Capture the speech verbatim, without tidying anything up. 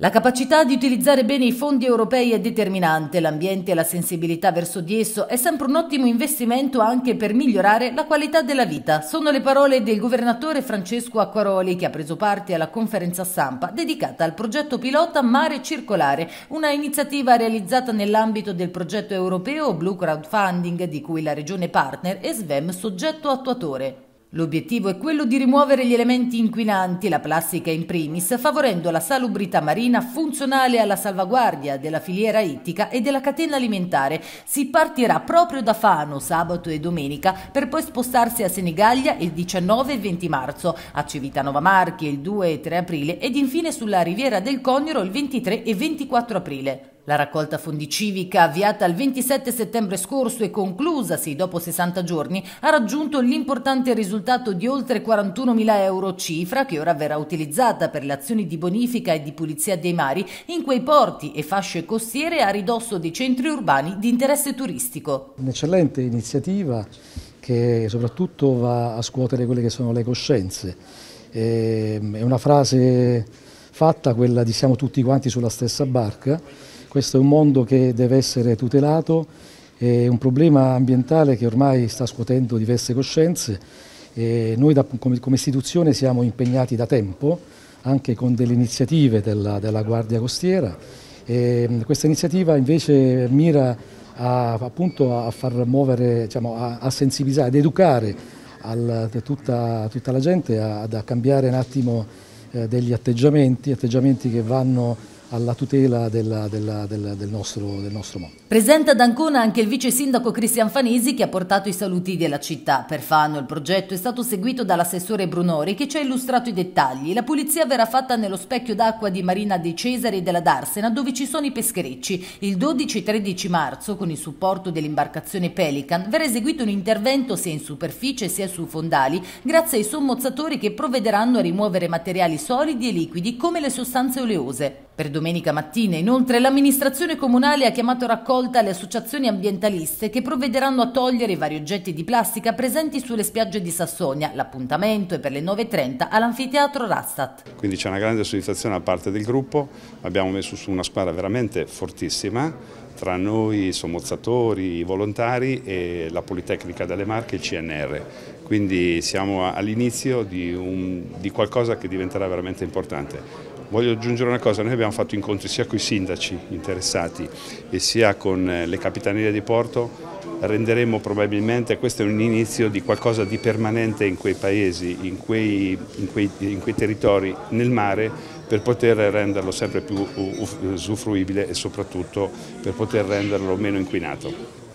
La capacità di utilizzare bene i fondi europei è determinante, l'ambiente e la sensibilità verso di esso è sempre un ottimo investimento anche per migliorare la qualità della vita. Sono le parole del governatore Francesco Acquaroli, che ha preso parte alla conferenza stampa dedicata al progetto pilota Mare Circolare, una iniziativa realizzata nell'ambito del progetto europeo Blue Crowdfunding, di cui la Regione Partner e S V E M soggetto attuatore. L'obiettivo è quello di rimuovere gli elementi inquinanti, la plastica in primis, favorendo la salubrità marina funzionale alla salvaguardia della filiera ittica e della catena alimentare. Si partirà proprio da Fano sabato e domenica per poi spostarsi a Senigallia il diciannove e venti marzo, a Civitanova Marchi il due e tre aprile ed infine sulla riviera del Coniero il ventitré e ventiquattro aprile. La raccolta fondi civica, avviata il ventisette settembre scorso e conclusasi dopo sessanta giorni, ha raggiunto l'importante risultato di oltre quarantunomila euro, cifra che ora verrà utilizzata per le azioni di bonifica e di pulizia dei mari in quei porti e fasce costiere a ridosso dei centri urbani di interesse turistico. Un'eccellente iniziativa che soprattutto va a scuotere quelle che sono le coscienze. È una frase fatta, quella di siamo tutti quanti sulla stessa barca. Questo è un mondo che deve essere tutelato, è un problema ambientale che ormai sta scuotendo diverse coscienze. E noi da, come, come istituzione siamo impegnati da tempo, anche con delle iniziative della, della Guardia Costiera. E questa iniziativa invece mira a, appunto a far muovere, diciamo, a, a sensibilizzare, ad educare al, tutta, tutta la gente, a, a cambiare un attimo eh, degli atteggiamenti, atteggiamenti che vanno alla tutela della, della, della, del, nostro, del nostro mondo. Presente ad Ancona anche il vice sindaco Cristian Fanesi, che ha portato i saluti della città. Per Fano il progetto è stato seguito dall'assessore Brunori, che ci ha illustrato i dettagli. La pulizia verrà fatta nello specchio d'acqua di Marina dei Cesari e della Darsena, dove ci sono i pescherecci. Il dodici e tredici marzo, con il supporto dell'imbarcazione Pelican, verrà eseguito un intervento sia in superficie sia su fondali, grazie ai sommozzatori che provvederanno a rimuovere materiali solidi e liquidi come le sostanze oleose. Per domenica mattina, inoltre, l'amministrazione comunale ha chiamato raccolta le associazioni ambientaliste, che provvederanno a togliere i vari oggetti di plastica presenti sulle spiagge di Sassonia. L'appuntamento è per le nove e trenta all'anfiteatro Rastatt. Quindi c'è una grande soddisfazione da parte del gruppo, abbiamo messo su una squadra veramente fortissima, tra noi, sommozzatori, volontari e la Politecnica delle Marche e il C N R. Quindi siamo all'inizio di, un, di qualcosa che diventerà veramente importante. Voglio aggiungere una cosa: noi abbiamo fatto incontri sia con i sindaci interessati e sia con le Capitanerie di Porto. Renderemo probabilmente, questo è un inizio di qualcosa di permanente in quei paesi, in quei, in quei, in quei territori, nel mare, per poter renderlo sempre più usufruibile e soprattutto per poter renderlo meno inquinato.